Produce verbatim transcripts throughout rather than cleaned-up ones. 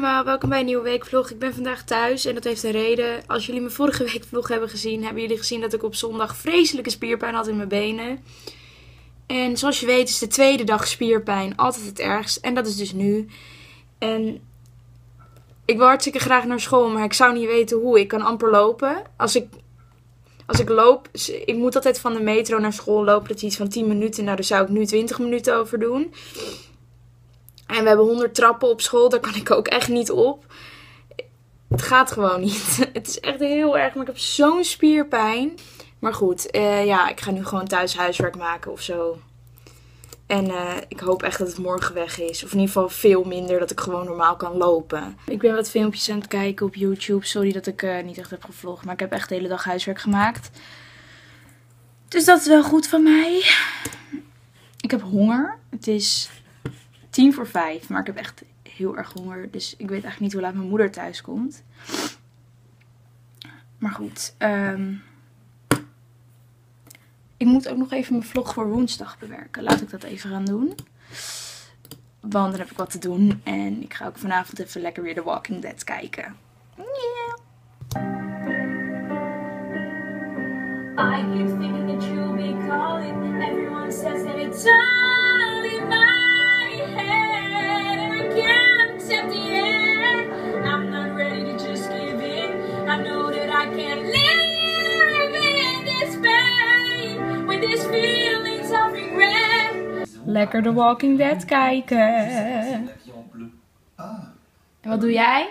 Hallo, welkom bij een nieuwe weekvlog. Ik ben vandaag thuis en dat heeft een reden. Als jullie mijn vorige weekvlog hebben gezien, hebben jullie gezien dat ik op zondag vreselijke spierpijn had in mijn benen. En zoals je weet is de tweede dag spierpijn altijd het ergst. En dat is dus nu. En ik wil hartstikke graag naar school, maar ik zou niet weten hoe. Ik kan amper lopen. Als ik, als ik loop, ik moet altijd van de metro naar school lopen. Dat is iets van tien minuten. Nou, daar zou ik nu twintig minuten over doen. En we hebben honderd trappen op school. Daar kan ik ook echt niet op. Het gaat gewoon niet. Het is echt heel erg. Maar ik heb zo'n spierpijn. Maar goed. Uh, ja, ik ga nu gewoon thuis huiswerk maken of zo. En uh, ik hoop echt dat het morgen weg is. Of in ieder geval veel minder. Dat ik gewoon normaal kan lopen. Ik ben wat filmpjes aan het kijken op YouTube. Sorry dat ik uh, niet echt heb gevlogd. Maar ik heb echt de hele dag huiswerk gemaakt. Dus dat is wel goed van mij. Ik heb honger. Het is Tien voor vijf, maar ik heb echt heel erg honger. Dus ik weet eigenlijk niet hoe laat mijn moeder thuis komt. Maar goed. Um, ik moet ook nog even mijn vlog voor woensdag bewerken. Laat ik dat even gaan doen. Want dan heb ik wat te doen. En ik ga ook vanavond even lekker weer The Walking Dead kijken. Yeah. I keep thinking that you'll be calling. Everyone says that it's all in my lekker The Walking Dead kijken. En wat doe jij?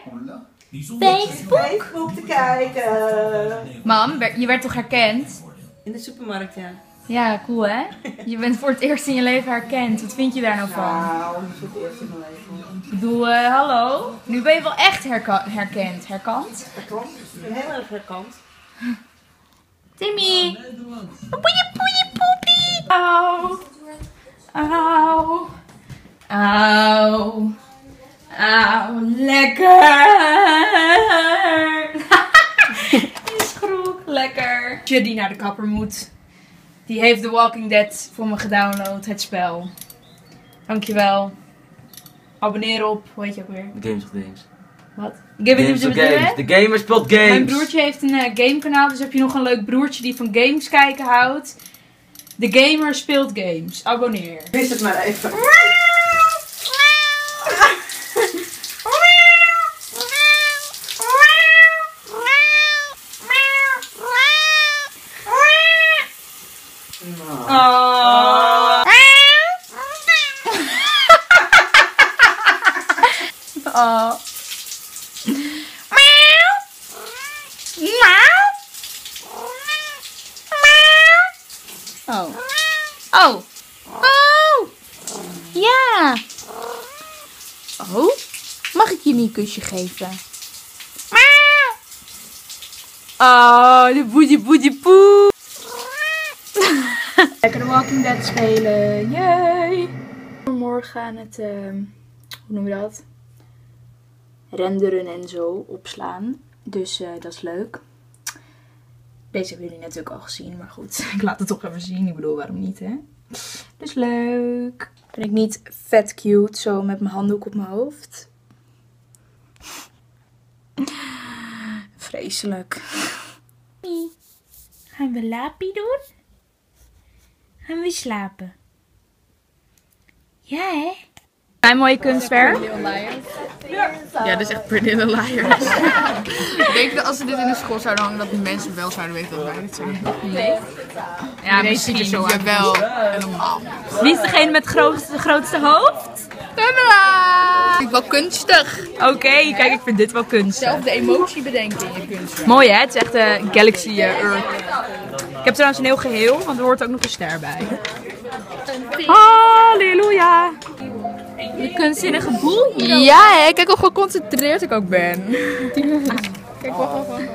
Facebook? Facebook te kijken. Mam, je werd toch herkend? In de supermarkt, ja. Ja, cool hè? Je bent voor het eerst in je leven herkend. Wat vind je daar nou van? Nou, voor het eerst in mijn leven. Ik bedoel, uh, hallo? Nu ben je wel echt herka herkend. Herkant? Herkant? Ik ben heel erg herkant. Timmy! Poeie poeie poepie! Auw! Auw! Auw! Auw! Lekker! Je schroek. Lekker. Je die naar de kapper moet. Die heeft The Walking Dead voor me gedownload, het spel. Dankjewel. Abonneer op, hoe heet je ook weer? Games of Games. Wat? Games, games of Games. De gamer speelt games. Mijn broertje heeft een uh, gamekanaal, dus heb je nog een leuk broertje die van games kijken houdt. De gamer speelt games. Abonneer. Wist het maar even. Oh. Oh. Oh. Oh. Oh. Ja. Oh. Mag ik je niet een kusje geven? Oh, de boedie boedie poe. Lekker The Walking Dead spelen. Yay! Morgen aan het, uh, hoe noem je dat? Renderen en zo opslaan. Dus uh, dat is leuk. Deze hebben jullie natuurlijk al gezien, maar goed. Ik laat het toch even zien. Ik bedoel, waarom niet, hè? Dus leuk. Ben ik niet vet cute, zo met mijn handdoek op mijn hoofd? Vreselijk. Gaan we lapie doen? Gaan we slapen? Ja, hè? Mijn mooie kunstwerk. Ja, dat is echt Pretty Little Liars. Ik denk dat als ze dit in de school zouden hangen, dat die mensen wel zouden weten dat wij dit zijn. Nee. Ja, misschien is het wel helemaal. Wie is degene met het grootste, grootste hoofd? Pamela! Kijk, wel kunstig. Oké, okay, kijk, ik vind dit wel kunstig. Zelf de emotie bedenken in je kunst. Mooi, hè? Het is echt een uh, Galaxy uh, Earth. Ik heb trouwens een heel geheel, want er hoort ook nog een ster bij. Halleluja! De kunstzinnige boel hier. Ja, hè? Kijk hoe geconcentreerd ik ook ben. Kijk, wacht, wacht, wacht.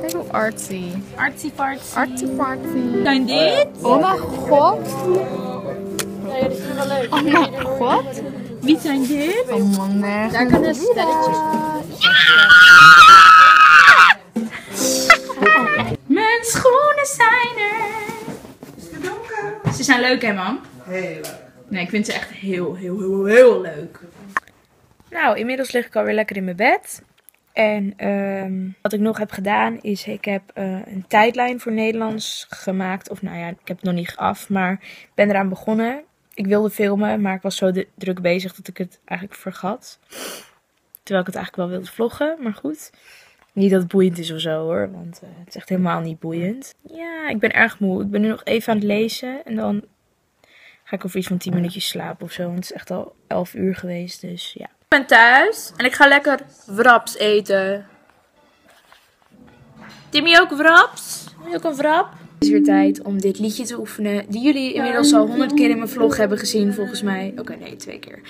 Kijk hoe artsy. Artsy party. Artsy party. Zijn dit? Oh mijn god. Nee, dit is wel leuk. Oh mijn god. Wie zijn dit? Oh man, nee. Daar kunnen sterretjes. Mijn schoenen zijn er. Ze zijn leuk, hè, mam? Heel leuk. Nee, ik vind ze echt heel, heel, heel, heel leuk. Nou, inmiddels lig ik alweer lekker in mijn bed. En um, wat ik nog heb gedaan is, ik heb uh, een tijdlijn voor Nederlands gemaakt. Of nou ja, ik heb het nog niet af, maar ik ben eraan begonnen. Ik wilde filmen, maar ik was zo druk bezig dat ik het eigenlijk vergat. Terwijl ik het eigenlijk wel wilde vloggen, maar goed. Niet dat het boeiend is of zo hoor, want uh, het is echt helemaal niet boeiend. Ja, ik ben erg moe. Ik ben nu nog even aan het lezen en dan ga ik over iets van tien minuutjes slapen of zo. Want het is echt al elf uur geweest, dus ja. Ik ben thuis en ik ga lekker wraps eten. Timmy ook wraps? Wil je ook een wrap? Het is weer tijd om dit liedje te oefenen, die jullie inmiddels al honderd keer in mijn vlog hebben gezien volgens mij. Oké, okay, nee, twee keer.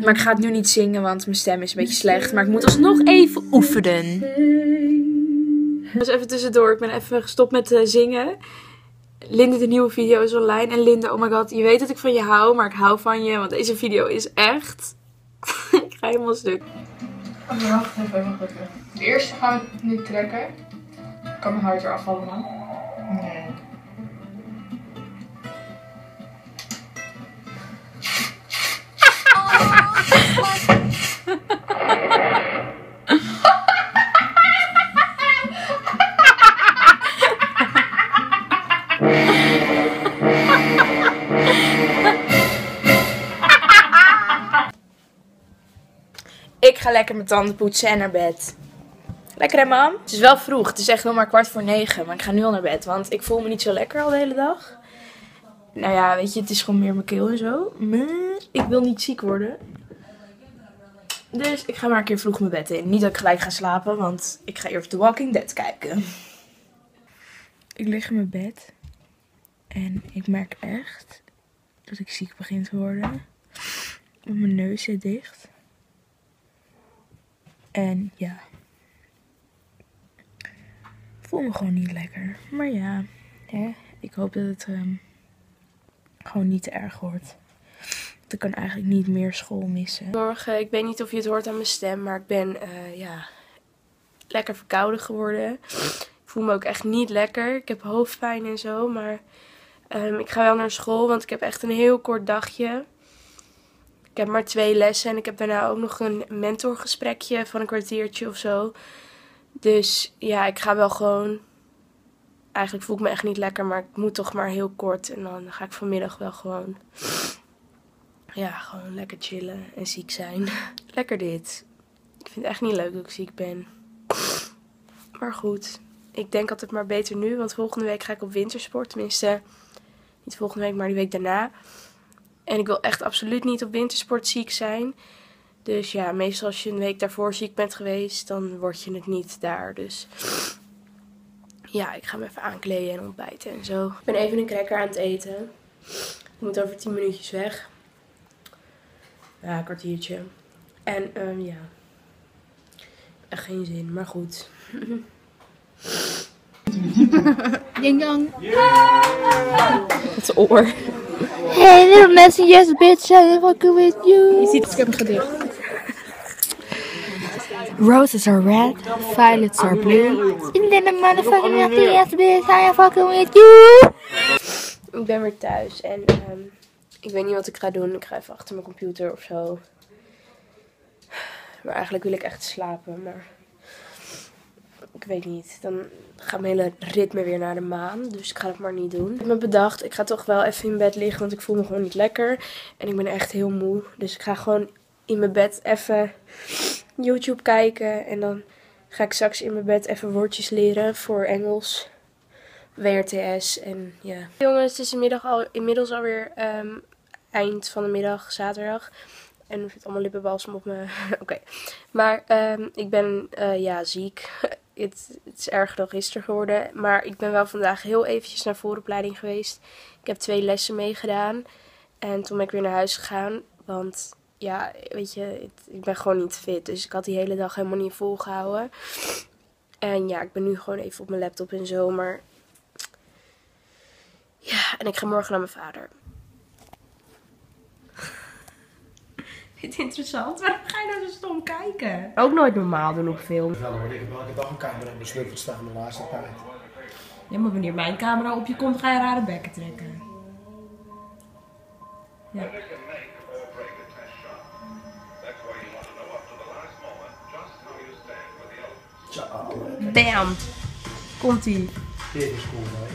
Maar ik ga het nu niet zingen, want mijn stem is een beetje slecht. Maar ik moet alsnog even oefenen. Dus even tussendoor, ik ben even gestopt met uh, zingen. Linde, de nieuwe video is online. En Linde, oh my god, je weet dat ik van je hou, maar ik hou van je. Want deze video is echt... Ik ga helemaal stuk. Oh, wacht even, wacht even. De eerste gaan we nu trekken. Ik kan mijn huid eraf halen, man. Nee. Ik ga lekker mijn tanden poetsen en naar bed. Lekker hè, mam? Het is wel vroeg. Het is echt nog maar kwart voor negen. Maar ik ga nu al naar bed. Want ik voel me niet zo lekker al de hele dag. Nou ja, weet je. Het is gewoon meer mijn keel en zo. Maar ik wil niet ziek worden. Dus ik ga maar een keer vroeg mijn bed in. Niet dat ik gelijk ga slapen. Want ik ga eerst The Walking Dead kijken. Ik lig in mijn bed. En ik merk echt dat ik ziek begin te worden. Mijn neus zit dicht. En ja... Ik voel me gewoon niet lekker. Maar ja, hè? Ik hoop dat het um, gewoon niet te erg wordt. Want ik kan eigenlijk niet meer school missen. Morgen, ik weet niet of je het hoort aan mijn stem, maar ik ben uh, ja, lekker verkouden geworden. Ik voel me ook echt niet lekker. Ik heb hoofdpijn en zo, maar um, ik ga wel naar school, want ik heb echt een heel kort dagje. Ik heb maar twee lessen en ik heb daarna ook nog een mentorgesprekje van een kwartiertje of zo. Dus ja, ik ga wel gewoon, eigenlijk voel ik me echt niet lekker, maar ik moet toch maar heel kort. En dan ga ik vanmiddag wel gewoon, ja, gewoon lekker chillen en ziek zijn. Lekker dit. Ik vind het echt niet leuk dat ik ziek ben. Maar goed, ik denk altijd maar beter nu, want volgende week ga ik op wintersport. Tenminste, niet volgende week, maar die week daarna. En ik wil echt absoluut niet op wintersport ziek zijn. Dus ja, meestal als je een week daarvoor ziek bent geweest, dan word je het niet daar. Dus ja, ik ga me even aankleden en ontbijten en zo. Ik ben even een cracker aan het eten. Ik moet over tien minuutjes weg. Ja, een kwartiertje. En um, ja, echt geen zin, maar goed. Ding dong. Wat zijn oor. Hey little messy yes bitch, I'm fucking with you. Je ziet het, ik heb een gedicht. Roses are red, violets are blue. In the motherfucking yes bitch, I'm fucking with you. Ik ben weer thuis en um, ik weet niet wat ik ga doen. Ik ga even achter mijn computer of zo. Maar eigenlijk wil ik echt slapen, maar ik weet niet. Dan gaat mijn hele ritme weer naar de maan. Dus ik ga het maar niet doen. Ik heb me bedacht, ik ga toch wel even in bed liggen. Want ik voel me gewoon niet lekker. En ik ben echt heel moe. Dus ik ga gewoon in mijn bed even YouTube kijken. En dan ga ik straks in mijn bed even woordjes leren voor Engels. W R T S en ja. Yeah. Jongens, het is inmiddag al, inmiddels alweer um, eind van de middag, zaterdag. En ik zit allemaal lippenbalsem op me. Oké. Okay. Maar um, ik ben uh, ja, ziek. Het is erger dan gisteren geworden. Maar ik ben wel vandaag heel eventjes naar vooropleiding geweest. Ik heb twee lessen meegedaan. En toen ben ik weer naar huis gegaan. Want ja, weet je, het, ik ben gewoon niet fit. Dus ik had die hele dag helemaal niet volgehouden. En ja, ik ben nu gewoon even op mijn laptop en zo. Maar ja, en ik ga morgen naar mijn vader. Vind je het interessant? Waarom ga je nou zo stom kijken? Ook nooit normaal doen op film. Nou, dan word ik elke dag een camera besnuffeld staan de laatste tijd. Ja, maar wanneer mijn camera op je komt, ga je rare bekken trekken. make or break a test shot. That's why you want to know up to the last moment just how you stand with the elements. Tja, okay. Bam! Komt-ie. Dit is cool, hè?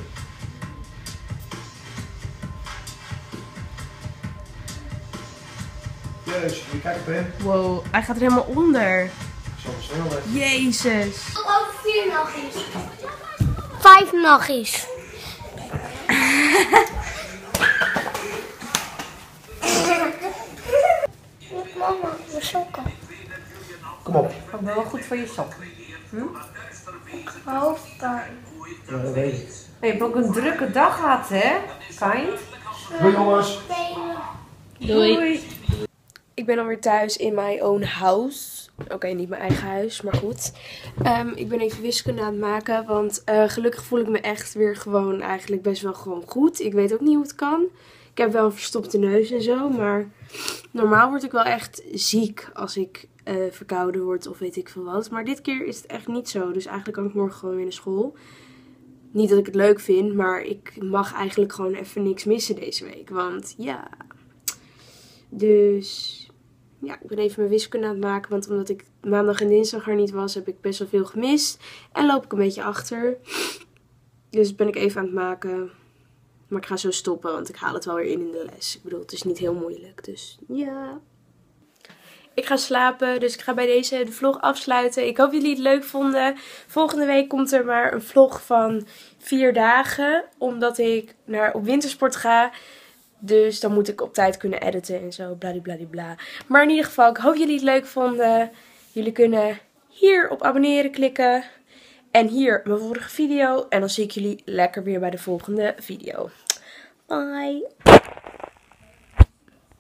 Jezus, je kijkt op hem. Wow, hij gaat er helemaal onder. Zo snel, hè? Jezus. Ik heb ook vier naggies. Vijf naggies. Mama, mijn sokken. Kom op. Ik ben wel goed voor je sok. Hm? Hoofdpijn. Ja, dat weet ik. Je hebt ook een drukke dag gehad, hè? Kind. Doei, jongens. Doei. Doei. Ik ben alweer thuis in mijn own house. Oké, okay, niet mijn eigen huis, maar goed. Um, ik ben even wiskunde aan het maken, want uh, gelukkig voel ik me echt weer gewoon eigenlijk best wel gewoon goed. Ik weet ook niet hoe het kan. Ik heb wel een verstopte neus en zo, maar normaal word ik wel echt ziek als ik uh, verkouden word of weet ik veel wat. Maar dit keer is het echt niet zo, dus eigenlijk kan ik morgen gewoon weer naar school. Niet dat ik het leuk vind, maar ik mag eigenlijk gewoon even niks missen deze week, want ja. Dus ja, ik ben even mijn wiskunde aan het maken, want omdat ik maandag en dinsdag er niet was, heb ik best wel veel gemist. En loop ik een beetje achter. Dus ben ik even aan het maken. Maar ik ga zo stoppen, want ik haal het wel weer in in de les. Ik bedoel, het is niet heel moeilijk, dus ja. Ik ga slapen, dus ik ga bij deze de vlog afsluiten. Ik hoop dat jullie het leuk vonden. Volgende week komt er maar een vlog van vier dagen, omdat ik naar op wintersport ga. Dus dan moet ik op tijd kunnen editen en zo, bladibladibla. Maar in ieder geval, ik hoop jullie het leuk vonden. Jullie kunnen hier op abonneren klikken. En hier mijn vorige video. En dan zie ik jullie lekker weer bij de volgende video. Bye!